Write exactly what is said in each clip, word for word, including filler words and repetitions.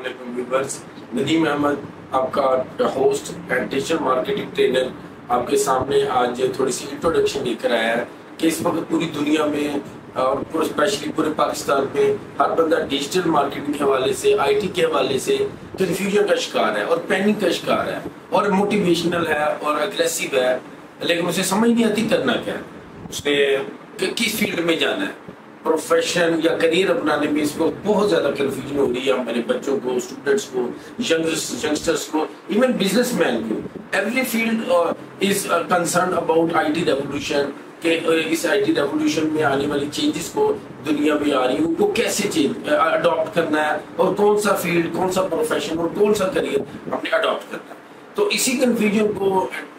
अस्सलामुअलैकुम व्यूअर्स, नदीम अहमद आपका host and digital marketing trainer आपके सामने आज थोड़ी सी इंट्रोडक्शन लेकर आया है कि इस वक्त पूरी दुनिया में और पूरे स्पेशली पूरे पाकिस्तान में हर बंदा डिजिटल मार्केटिंग के हवाले से, आईटी के हवाले से कन्फ्यूजन का शिकार है और पैनिक का शिकार है और मोटिवेशनल है और अग्रेसिव है, लेकिन उसे समझ नहीं आती करना क्या है, उसने किस फील्ड में जाना है। प्रोफेशन या करियर अपनाने में इसको बहुत ज़्यादा कन्फ्यूजन हो रही है हमारे बच्चों को, स्टूडेंट्स को, यंगस्टर्स को, इवन बिजनेसमैन को। Every field is concern about IT revolution के इस आईटी रेवोल्यूशन में आने वाली चेंजेस को, दुनिया में आ रही है उनको कैसे चेंज अडॉप्ट करना है और कौन सा फील्ड, कौन सा प्रोफेशन और कौन सा करियर अपने अडॉप्ट करना है। तो इसी कन्फ्यूजन को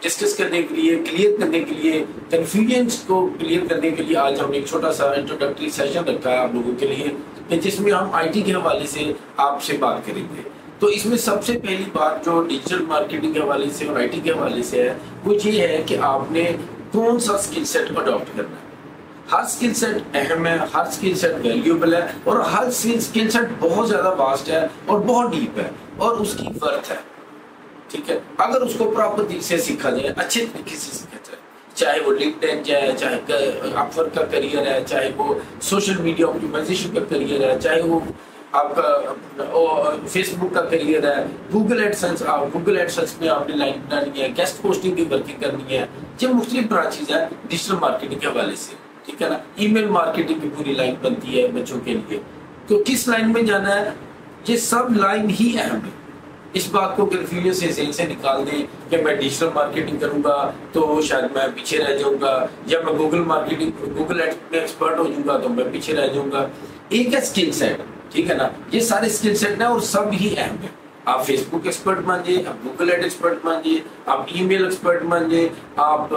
डिस्कस करने के लिए, क्लियर करने के लिए, कन्फ्यूजन्स को क्लियर करने के लिए आज हमने एक छोटा सा इंट्रोडक्टरी सेशन रखा है आप लोगों के लिए, जिसमें हम आईटी के हवाले से आपसे बात करेंगे। तो इसमें सबसे पहली बात जो डिजिटल मार्केटिंग के हवाले से और आईटी के हवाले से है वो ये है कि आपने कौन सा स्किल सेट अडॉप्ट करना है। हर स्किल सेट अहम है, हर स्किल सेट वैल्यूएबल है और हर स्किल सेट बहुत ज़्यादा वास्ट है और बहुत डीप है और उसकी वर्थ है, ठीक है, अगर उसको प्रॉपर तरीके से सीखा जाए, अच्छे तरीके से सीखा जाए। चाहे वो लिंक्डइन है, चाहे अपवर्क का करियर है, चाहे वो सोशल मीडिया ऑप्टिमाइजेशन का करियर है, चाहे वो आपका फेसबुक का करियर है, गूगल एडसेंस, आप गूगल एडसेंस में आपने लाइन बनानी है, गेस्ट पोस्टिंग की वर्किंग करनी है, जब मुख्तलिफ ब्रांचेज है डिजिटल मार्केटिंग के हवाले से, ठीक है ना। ईमेल मार्केटिंग की पूरी लाइन बनती है बच्चों के लिए, तो किस लाइन में जाना है, ये सब लाइन ही अहम है। इस बात को कन्फ्यूजन से जेल से निकाल दें कि मैं डिजिटल मार्केटिंग करूंगा तो शायद मैं पीछे रह जाऊंगा, या मैं गूगल मार्केटिंग गूगल एड्स में एक्सपर्ट हो जाऊंगा तो मैं पीछे रह जाऊंगा। एक है स्किल सेट, ठीक है ना, ये सारे स्किल सेट हैं और सब ही अहम है। आप फेसबुक एक्सपर्ट बन जाए, आप गूगल एड एक्सपर्ट बन जाए, आप ईमेल एक्सपर्ट बन जाए, आप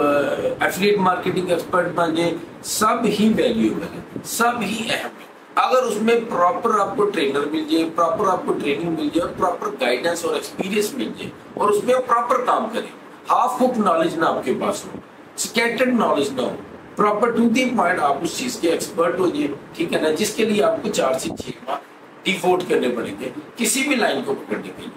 एफिलिएट मार्केटिंग एक्सपर्ट बन जाए, सब ही वैल्यूएबल है, सब ही अहम है। अगर उसमें प्रॉपर आपको ट्रेनर मिल जाए, प्रॉपर आपको ट्रेनिंग मिल जाए, प्रॉपर गाइडेंस और एक्सपीरियंस मिल जाए और उसमें आप प्रॉपर काम करें, हाफ बुक नॉलेज ना आपके पास हो, स्कैटर्ड नॉलेज ना हो, प्रॉपर टू दी पॉइंट आप उस चीज़ के एक्सपर्ट हो जाए, ठीक है ना, जिसके लिए आपको चार से छः माह डिवोट करने पड़ेंगे किसी भी लाइन को पकड़ने के लिए।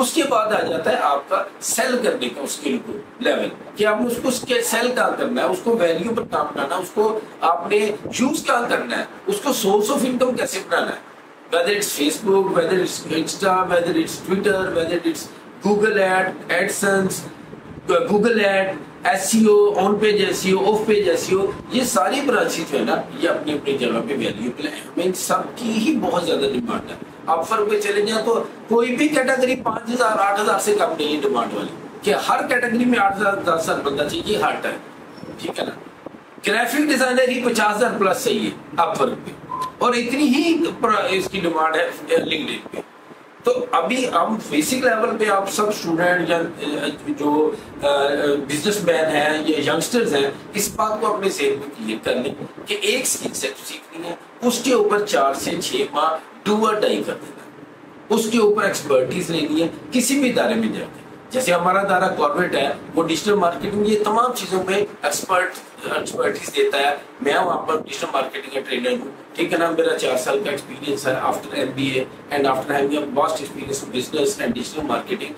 उसके बाद आ जाता है आपका सेल करने का स्किल को लेवल, कि आपने उसको सेल कहाँ करना है, उसको वैल्यू पर काम करना है, उसको आपने यूज कहाँ करना है, उसको सोर्स ऑफ इनकम कैसे बनाना है, whether it's Facebook, whether it's Insta, whether it's Twitter, whether it's Google ad AdSense, Google ad, SEO, on page SEO, off page SEO, ये सारी ब्रांचेज जो है ना, ये अपनी अपनी जगह पे वैल्यूएबल है, इन सबकी ही बहुत ज्यादा डिमांड है। आप फर्क पे चले जाए तो कोई भी कैटेगरी पाँच हजार आठ हजार से कम नहीं है डिमांड वाली, कि हर कैटेगरी में आठ हजार दस हजार बंदा चाहिए, ये हर टाइम, ठीक है ना। ग्राफिक डिजाइनर ही पचास हजार प्लस चाहिए आप फर्क पे, और इतनी ही इसकी डिमांड है लिंक्डइन पे। तो अभी हम बेसिक लेवल पे आप सब स्टूडेंट या जो बिजनेसमैन हैं या यंगस्टर्स हैं, इस बात को अपने सेहत में क्लियर कर लें कि एक स्किल सेट सीखनी है, उसके ऊपर चार से छः माह डू और डाई कर देना, उसके ऊपर एक्सपर्टीज लेनी है किसी भी इदारे में जाके। जैसे हमारा दारा कॉर्पोरेट है, वो डिजिटल मार्केटिंग ये तमाम चीज़ों में एक्सपर्ट एक्सपर्टीज देता है। मैं वहाँ पर डिजिटल मार्केटिंग का ट्रेनर हूँ, ठीक है ना, मेरा चार साल का एक्सपीरियंस है after MBA and after having vast experience business and digital marketing.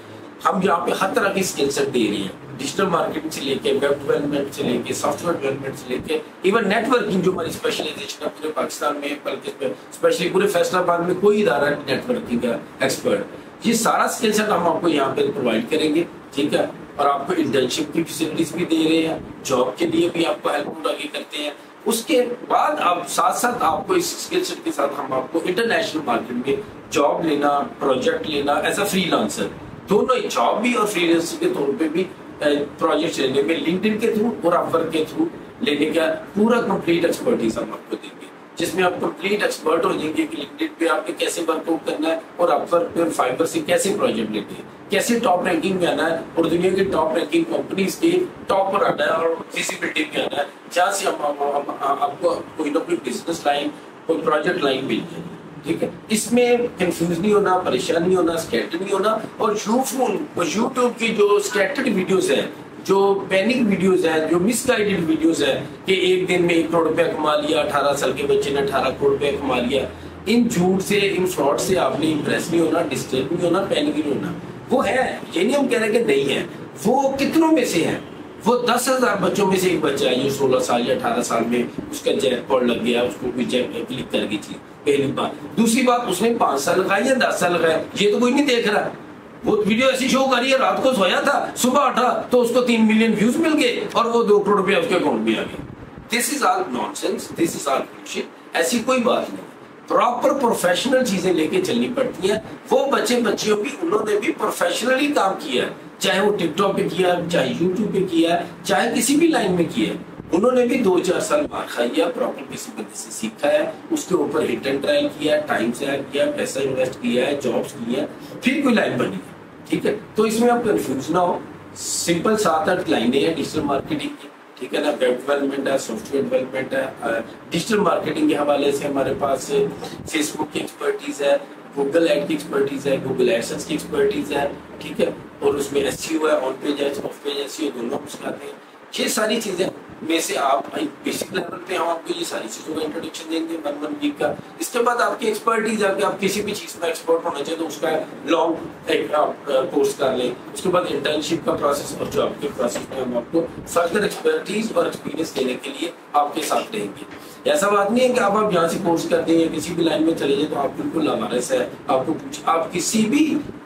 हम यहाँ पे हर तरह की स्किल सेट दे रहे हैं, डिजिटल मार्केटिंग से लेके वेब डेवलपमेंट से लेके सॉफ्टवेयर डेवलपमेंट से लेके इवन नेटवर्किंग, जो हमारी स्पेशलाइजेशन है पूरे पाकिस्तान में, बल्कि स्पेशली पूरे फैसलाबाद में कोई इदारा नेटवर्किंग का एक्सपर्ट, ये सारा स्किल सेट हम आपको यहाँ पे प्रोवाइड करेंगे, ठीक है। और आपको इंटर्नशिप की फैसिलिटीज भी दे रहे हैं, जॉब के लिए भी आपको हेल्प आगे करते हैं। उसके बाद आप साथ साथ आपको इस स्किल सेट के साथ हम आपको इंटरनेशनल मार्केट में जॉब लेना, प्रोजेक्ट लेना एज अ फ्रीलांसर, दोनों जॉब भी और फ्रीलांसर के तौर पे भी प्रोजेक्ट लेने में लिंक्डइन के थ्रू और अपवर्क के थ्रू लेने का पूरा कंप्लीट एक्सपर्टीज हम आपको देंगे, जिसमें आप कंप्लीट एक्सपर्ट हो जाएंगे कि लिंक्डइन पे आपने कैसे वर्कआउट करना है और अपवर्क पे फाइबर से कैसे प्रोजेक्ट लेते हैं, कैसे टॉप रैंकिंग में आना है और दुनिया की टॉप रैंकिंग कंपनीज के टॉप पर आना है और विजिबिलिटी में आना है, जहाँ से आपको कोई ना कोई बिजनेस लाइन, कोई प्रोजेक्ट लाइन मिल जाए, ठीक है। इसमें कंफ्यूज नहीं होना, परेशान नहीं होना, स्कैटर्ड नहीं होना। और यूट्यूब की जो स्कैटर्ड वीडियोज है, जो पैनिक वीडियोस है, जो मिसगाइडेड वीडियोस है कि एक दिन में एक करोड़ रुपया कमा लिया, अठारह साल के बच्चे ने अठारह करोड़ रुपया कमा लिया, इन झूठ से, इन फ्रॉड से आपने इंप्रेस नहीं होना, डिस्टर्ब नहीं होना, पैनिक नहीं होना। वो है, ये नहीं हम कह रहे कि नहीं है, वो कितनों में से है, वो दस हजार बच्चों में से एक बच्चा है जो सोलह साल या अठारह साल में उसका जैकपॉट लग गया, उसको भी जैक क्लिक कर गई थी पहली बार। दूसरी बात, उसने पांच साल लगाया या दस साल लगाया, ये तो कोई नहीं देख रहा। वो वीडियो ऐसी शो करी है, रात को सोया था, सुबह उठा तो उसको तीन मिलियन व्यूज मिल गए और वो दो करोड़ रुपया उसके अकाउंट में आ गए। This is all nonsense, this is all bullshit. ऐसी कोई बात नहीं, प्रॉपर प्रोफेशनल चीजें लेके चलनी पड़ती है। वो बच्चे बच्चियों भी, उन्होंने भी प्रोफेशनली काम किया है, चाहे वो टिकटॉक पे किया, चाहे यूट्यूब पे किया, चाहे किसी भी लाइन में किया, उन्होंने भी दो चार साल मार खाई है, प्रॉपर किसी बंदे से सीखा है, उसके ऊपर हिट एंड ट्रायल किया, टाइम से ऐड किया, पैसा इन्वेस्ट किया है, जॉब्स की है, फिर कोई लाइन बनी। ठीक है, तो इसमें आप कंफ्यूज ना हो। सिंपल सात आठ लाइनें हैं डिजिटल मार्केटिंग की, ठीक है ना। वेब डेवलपमेंट है, सॉफ्टवेयर डेवलपमेंट है, डिजिटल मार्केटिंग के हवाले से हमारे पास फेसबुक की एक्सपर्टीज है, गूगल एड की एक्सपर्टीज है, गूगल एडसेंस की एक्सपर्टीज है, ठीक है। और उसमें एसईओ है, on page ads, off page SEO दोनों सिखाते हैं। ये सारी चीजें में से आप बेसिक लेवल पे हम आपको ये सारी चीजों का इंट्रोडक्शन देंगे वन वन वीक का। इसके बाद आपकी एक्सपर्टीज, आपके आप किसी भी चीज में एक्सपर्ट होना चाहिए तो उसका लॉन्ग एक आप कोर्स कर लें। उसके बाद इंटर्नशिप का प्रोसेस और जॉब के प्रोसेस में हम आपको फर्दर एक्सपर्टीज और एक्सपीरियंस देने के लिए आपके साथ रहेंगे। ऐसा बात नहीं है कि आप आप यहाँ से कोर्स करते हैं किसी भी लाइन में चले जाए तो आप बिल्कुल लावारिस है। आपको कुछ आप किसी भी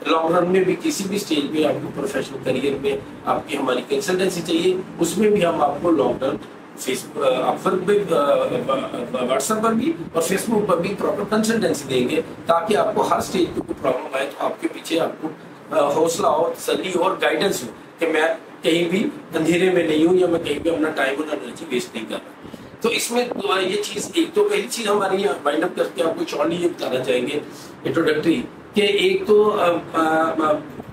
लॉन्ग रन में भी, किसी भी स्टेज पे आपको प्रोफेशनल करियर में आपकी हमारी कंसल्टेंसी चाहिए, उसमें भी हम आपको लॉन्ग रन फेसबुक, अपवर्क पे, व्हाट्सएप पर भी और फेसबुक पर भी प्रॉपर कंसल्टेंसी देंगे ताकि आपको हर स्टेज पे कोई प्रॉब्लम आए तो आपके पीछे आपको हौसला हो, तसल्ली हो और गाइडेंस हो कि मैं कहीं भी अंधेरे में नहीं हूँ या मैं कहीं भी अपना टाइम और एनर्जी वेस्ट नहीं कर रहा। तो इसमें ये चीज़, एक तो पहली चीज़ हमारी वाइंड अप करके आपको शॉर्टली ये बताना चाहेंगे इंट्रोडक्टरी कि एक तो आ, आ, आ,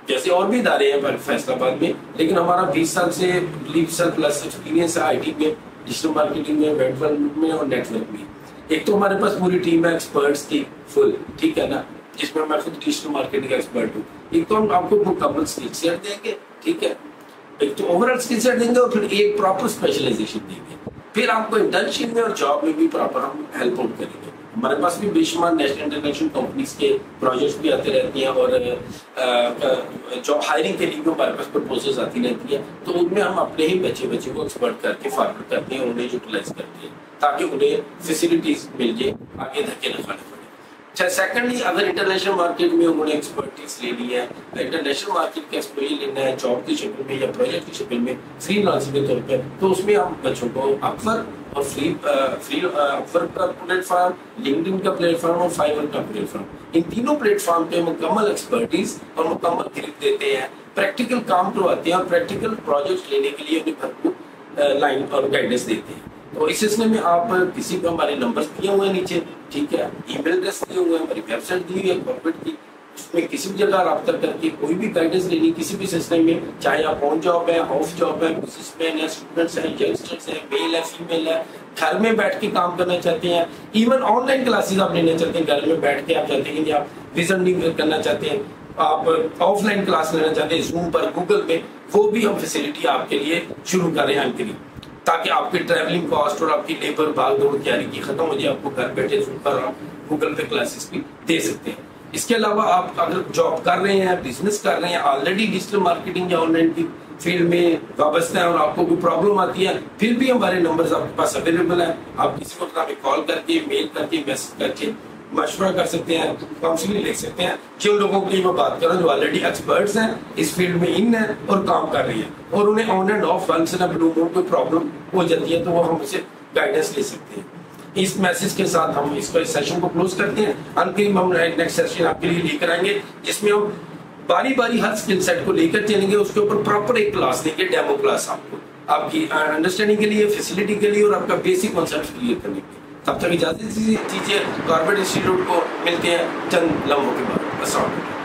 जैसे और भी इदारे हैं फैसलाबाद में, लेकिन हमारा बीस साल से बीस साल प्लस एक्सपीरियंस है आईटी में, डिजिटल मार्केटिंग में, वेब डेवलपमेंट में और नेटवर्क में। एक तो हमारे पास पूरी टीम है एक्सपर्ट्स की फुल, ठीक है ना, जिसमें मैं खुद डिजिटल मार्केटिंग का एक्सपर्ट हूँ। एक तो हम आपको मुकम्मल स्किल सेट देंगे, ठीक है, एक तो ओवरऑल स्किल सेट देंगे और फिर एक प्रॉपर स्पेशलाइजेशन देंगे। फिर आपको इंटर्नशिप में और जॉब में भी प्रॉपर हम हेल्प आउट करेंगे। हमारे पास भी बेशुमार नेशनल इंटरनेशनल कंपनीज के प्रोजेक्ट्स भी आते रहते हैं और जॉब हायरिंग के लिए भी हमारे पास प्रपोजल्स आती रहती है, तो उनमें हम अपने ही बच्चे बच्चे को एक्सपर्ट करके फॉरवर्ड करते हैं, उन्हें यूटिलाइज करते हैं ताकि उन्हें फैसिलिटीज मिल जाए, आगे धक्के न खाने पड़े। अच्छा, सेकेंडली अगर इंटरनेशनल मार्केट में उन्होंने एक्सपर्टीज लेनी है, इंटरनेशनल मार्केट का एक्सपोजर लेना है जॉब की शक्ल में या प्रोजेक्ट की शक्ल में फ्रीलांसिंग के तौर पर, तो उसमें हम बच्चों को अपवर्क और फ्री फ्री अपवर्क का प्लेटफॉर्म, लिंक्डइन का प्लेटफॉर्म और फाइवर का प्लेटफॉर्म, इन तीनों प्लेटफॉर्म पे मुकम्मल एक्सपर्टीज और मुकम्मल ग्रिप देते हैं, प्रैक्टिकल काम करवाते हैं और प्रैक्टिकल प्रोजेक्ट लेने के लिए उन्हें भरपूर लाइन और गाइडेंस देते हैं। तो इस सिलसिले में आप किसी को हमारे नंबर्स दिए हुए हैं नीचे, ठीक है, ईमेल एड्रेस दिए हुए हैं, हमारी वेबसाइट दी हुई है कॉर्पोरेट की, उसमें किसी भी जगह रब्ता करके कोई भी गाइडेंस लेनी किसी भी सिलसिले में, चाहे आप ऑन जॉब है, ऑफ जॉब है, बिजनेसमैन है, स्टूडेंट्स हैं, यंगस्टर्स हैं, मेल है, फीमेल है, घर में बैठ के काम करना चाहते हैं, इवन ऑनलाइन क्लासेज आप लेना चाहते हैं, घर में बैठ के आप चाहते हैं कि आप विजनिंग करना चाहते हैं, आप ऑफलाइन क्लास लेना चाहते हैं जूम पर, गूगल पे, वो भी हम फैसिलिटी आपके लिए शुरू कर रहे हैं अंतरिम, ताकि आपकी ट्रैवलिंग कॉस्ट और आपकी लेबर भाग दौड़ तैयारी की खत्म हो जाए। आपको घर बैठे पर आप गूगल पे क्लासेस भी दे सकते हैं। इसके अलावा आप अगर जॉब कर रहे हैं, बिजनेस कर रहे हैं, ऑलरेडी डिजिटल मार्केटिंग या ऑनलाइन की फील्ड में वाबस्ता है और आपको कोई प्रॉब्लम आती है, फिर भी हमारे नंबर्स आपके पास अवेलेबल है, आप किसी वक्त हमें कॉल करके, मेल करके, मैसेज करके मशवरा कर सकते हैं, काउंसलिंग ले सकते हैं। जिन लोगों के लिए मैं बात कर रहा हूँ जो ऑलरेडी एक्सपर्ट्स हैं, इस फील्ड में इन हैं और काम कर रही है और उन्हें on and off function of लोगों को प्रॉब्लम हो जाती है, तो वो हम उसे गाइडेंस ले सकते हैं। इस मैसेज के साथ हम इसको इस सेशन को क्लोज करते हैं। अंतिम हम नेक्स्ट सेशन आपके लिए लेकर आएंगे जिसमें हम बारी बारी हर स्किल सेट को लेकर चलेंगे, उसके ऊपर प्रॉपर एक क्लास देंगे, डेमो क्लास, आपको आपकी अंडरस्टैंडिंग के लिए, फैसिलिटी के लिए और आपका बेसिक कॉन्सेप्ट क्लियर करने के लिए। तब तक इजाजत दीजिए, कॉर्पोरेट इंस्टीट्यूट को मिलते हैं चंद लम्हों के बाद। अस्सलाम वालेकुम।